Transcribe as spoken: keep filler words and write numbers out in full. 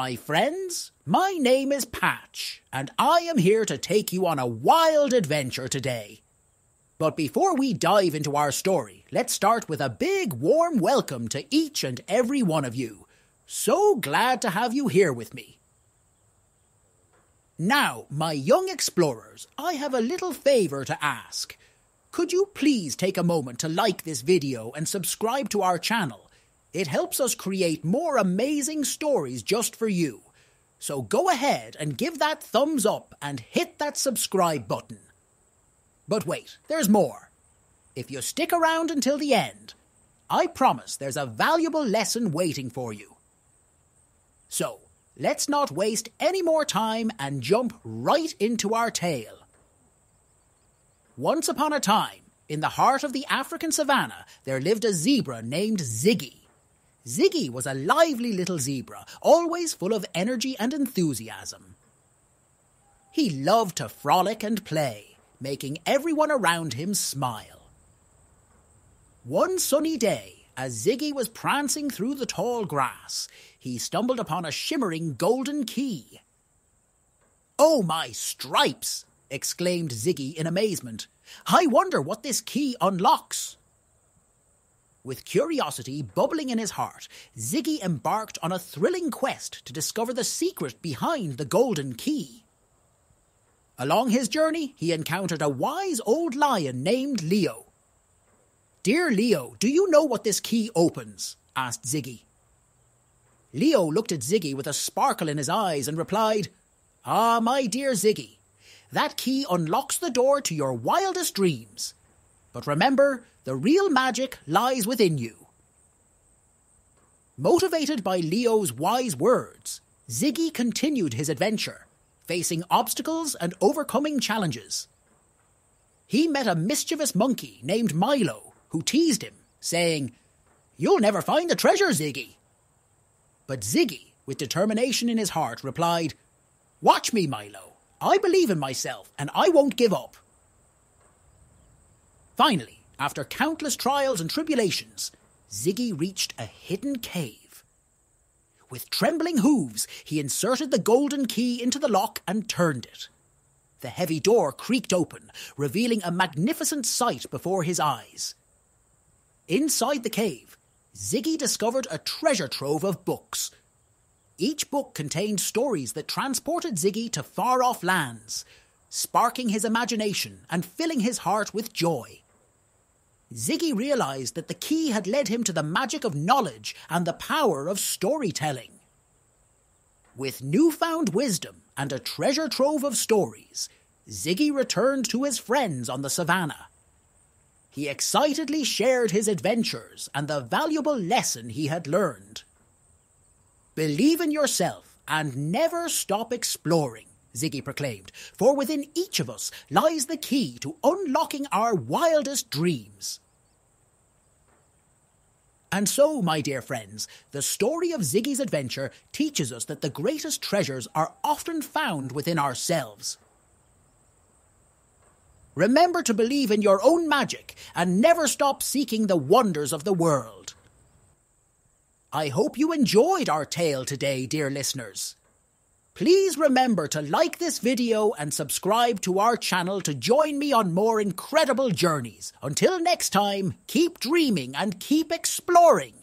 my friends. My name is Patch, and I am here to take you on a wild adventure today. But before we dive into our story, let's start with a big warm welcome to each and every one of you. So glad to have you here with me. Now, my young explorers, I have a little favor to ask. Could you please take a moment to like this video and subscribe to our channel? It helps us create more amazing stories just for you. So go ahead and give that thumbs up and hit that subscribe button. But wait, there's more. If you stick around until the end, I promise there's a valuable lesson waiting for you. So, let's not waste any more time and jump right into our tale. Once upon a time, in the heart of the African savannah, there lived a zebra named Ziggy. Ziggy was a lively little zebra, always full of energy and enthusiasm. He loved to frolic and play, making everyone around him smile. One sunny day, as Ziggy was prancing through the tall grass, he stumbled upon a shimmering golden key. "Oh, my stripes!" exclaimed Ziggy in amazement. "I wonder what this key unlocks." With curiosity bubbling in his heart, Ziggy embarked on a thrilling quest to discover the secret behind the golden key. Along his journey, he encountered a wise old lion named Leo. "Dear Leo, do you know what this key opens?" asked Ziggy. Leo looked at Ziggy with a sparkle in his eyes and replied, "Ah, my dear Ziggy, that key unlocks the door to your wildest dreams. But remember, the real magic lies within you." Motivated by Leo's wise words, Ziggy continued his adventure, facing obstacles and overcoming challenges. He met a mischievous monkey named Milo, who teased him, saying, "You'll never find the treasure, Ziggy." But Ziggy, with determination in his heart, replied, "Watch me, Milo. I believe in myself, and I won't give up." Finally, after countless trials and tribulations, Ziggy reached a hidden cave. With trembling hooves, he inserted the golden key into the lock and turned it. The heavy door creaked open, revealing a magnificent sight before his eyes. Inside the cave, Ziggy discovered a treasure trove of books. Each book contained stories that transported Ziggy to far-off lands, sparking his imagination and filling his heart with joy. Ziggy realized that the key had led him to the magic of knowledge and the power of storytelling. With newfound wisdom and a treasure trove of stories, Ziggy returned to his friends on the savannah. He excitedly shared his adventures and the valuable lesson he had learned. "Believe in yourself and never stop exploring," Ziggy proclaimed, "for within each of us lies the key to unlocking our wildest dreams." And so, my dear friends, the story of Ziggy's adventure teaches us that the greatest treasures are often found within ourselves. Remember to believe in your own magic and never stop seeking the wonders of the world. I hope you enjoyed our tale today, dear listeners. Please remember to like this video and subscribe to our channel to join me on more incredible journeys. Until next time, keep dreaming and keep exploring.